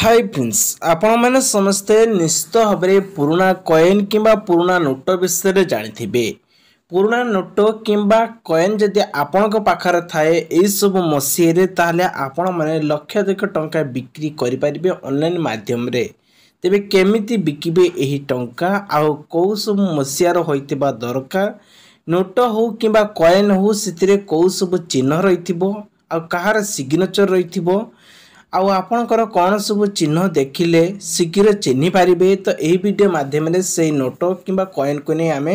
Hi friends आपण मैंने समस्ते निश्चित भाव में पुराना कॉइन किंबा पुराना नोट विषय में जानी थे। पुराना नोट किंबा कॉइन जदि आपण पाखर थाए यू मसीह ताहले आपण मैंने लक्षाधिक टंका बिक्री करें ऑनलाइन माध्यम रे। तेबे केमिति बिकिबे एही टंका आउ कौ सब मसीहार होइतिबा दरकार, नोट हो किंबा कॉइन हो से कौ सब चिन्ह रही आउ कहार सिग्नेचर रही आउ आपणकर कौन सब चिन्ह देखिले शीघ्र चिन्ह पारे। तो यही वीडियो मध्यम से नोट किंबा कॉइन को नहीं आम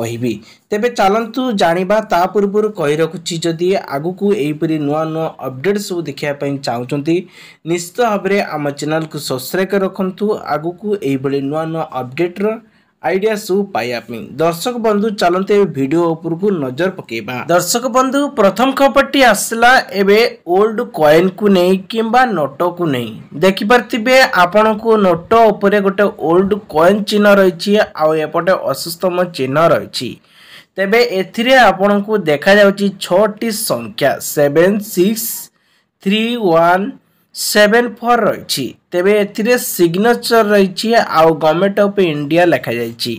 कहि। तेबे चलतु जानिबा। ता पूर्व कही रखुची जदि आगु को यहीपरी नुआ नुआ अपडेट सब देखापी चाहते निश्चित भाव में आम चैनल को सब्सक्राइब रखु। आगु को यही नुआ नुआ अपडेट्र आइडिया सब पाइबापी दर्शक बंधु चलते भिड उपरक नजर पकेबा। दर्शक बंधु प्रथम खबरटी आसला एबे ओल्ड कॉइन को नहीं किंबा नोट को नहीं। देखिपे आपण को नोट उपरे गोटे ओल्ड कॉइन चिन्ह रही आपटे अशुस्तम चिन्ह रही। तेबे एथिरे आपण को देखा जाउची 6टी संख्या 7 6 3 1 7 4 रही। तेबे ए सिग्नेचर रही आउ गवर्नमेंट ऑफ इंडिया लिखा जाइए।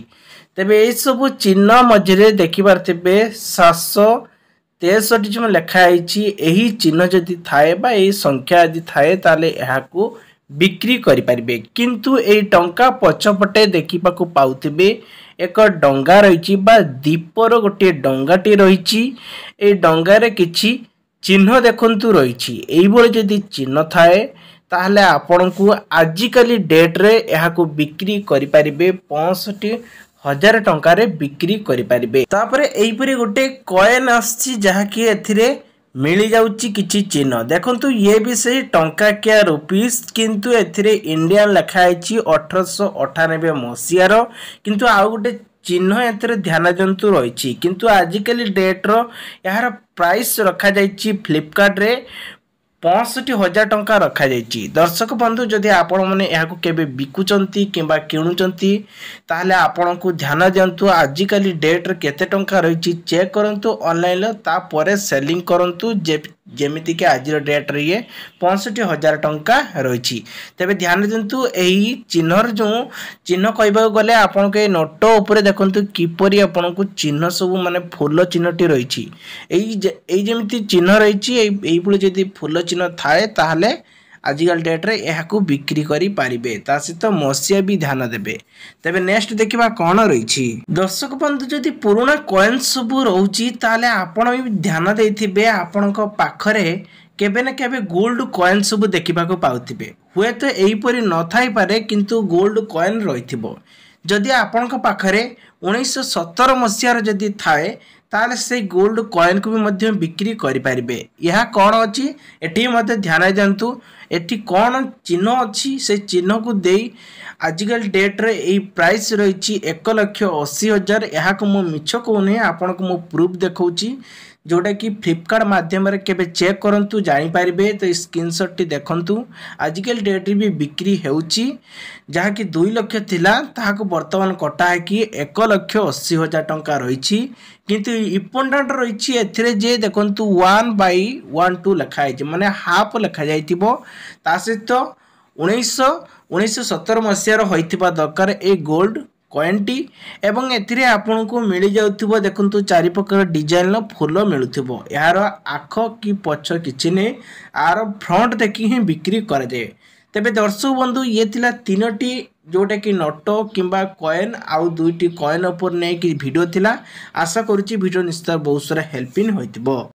तेबे ये सब चिन्ह मझे देखिपे 763 जो लिखाई यही चिन्ह जदि थाए बा यही संख्या यदि थाए ताले यह बिक्री करें। किंतु ये टंका पछपटे देखा पाथे एक डंगा रही दीपर गोटे डंगाटी रही। ये डंगार किसी चिन्ह देखंतु रही। एई जदि चिन्ह थाए ताहले आपण को आजिकली डेट्रे यह बिक्री करें 65,000 टंकार बिक्री करें। तापर एहीपरी गोटे कॉइन आसछि जहाँकि एथिरे मिली जाउछि किछि चिन्ह। देखंतु ये भी से टंका क्या रुपीस किंतु एथिरे इंडियन लिखाई 1898 मसीहार। किंतु आउ गोटे चिन्ह एथिरे ध्यान दिंतु रही। किंतु आजिकली डेट्र यार प्राइस रखा जाइछि फ्लिपकार्ट रे 65,000 टंका रखा जाइछि। दर्शक बंधु जदि आपण माने एहाकु केबे बिकुचंती किंबा किणुचंती ताहले आपण को ध्यान दिंतु आजिकली डेट रे केते टंका रहिछि चेक करंतु ऑनलाइन ता परे सेलिंग करंतु जेमिति के आज डेट रे ये 65,000 टंका रही। तेबे ध्यान दिंतु एही चिन्हर जो चिन्ह कहबा गले आपण के नोट ऊपर देखंतु किपरि आपण को चिन्ह सब माने फूल चिन्हटी रही। एही जेमिति चिन्ह रही एही पुल जदि फूल चिन्ह थाए ताहले आजिकल डेट रे यह बिक्री करें ता सहित मसीहा भी ध्यान देवे। तेबे नेक्स्ट देखा कौन रही। दर्शक बंधु जदि पुराना कॉइन सब रोचे ताहले आपण भी ध्यान देते आपण को पाखरे केबे ना केबे गोल्ड कॉइन सब देखा पाथे। हुए तो यहीपरी न थाईपे किंतु गोल्ड कॉइन रही। जदि आपण पाखरे 1917 मसीहार जदि थाए ताले से गोल्ड कॉइन को भी मध्य बिक्री करें। यह कौन अच्छी एटी मत ध्यान दिंतु एटी कौन चिन्ह अच्छी से चिन्ह को दे आजिकल डेट्रे यही प्राइस रही 1,80,000। यह मु मिछ कहूँ आपण को मु प्रूफ देखौची जोटा कि फ्लिपकार्ट माध्यम केबे चेक करंतु जानिपारे। तो स्क्रीनशॉट टी देखंतु आजिकल डेट रे भी बिक्री होउची जहाँकि 2,00,000 थिला ताहाको वर्तमान कटा है कि 1,80,000 टंका रही। किंतु इंपोर्टाट रही एथिरे जे देखंतु 1/12 लिखाई माने हाफ लिखा जाइतिबो। ता सहित 1917 मसीहार होइतिबा दरकार ए गोल्ड कॉइनटी एवं एथिरे आपन को मिल जाउथिबो। देखंतु चारि प्रकार डिजाइन फूल मिलुथिबो। यार आख कि पछ किछि ने आर फ्रंट देखि ही बिक्री कर जाए। तेबे दर्शक बंधु ये थिला 3टी जोटा कि नोट किंबा कॉइन आउ 2टी कॉइन ऊपर नै कि वीडियो थिला। आशा करूची वीडियो निश्चित बहुत सारा हेल्पिंग होइथिबो।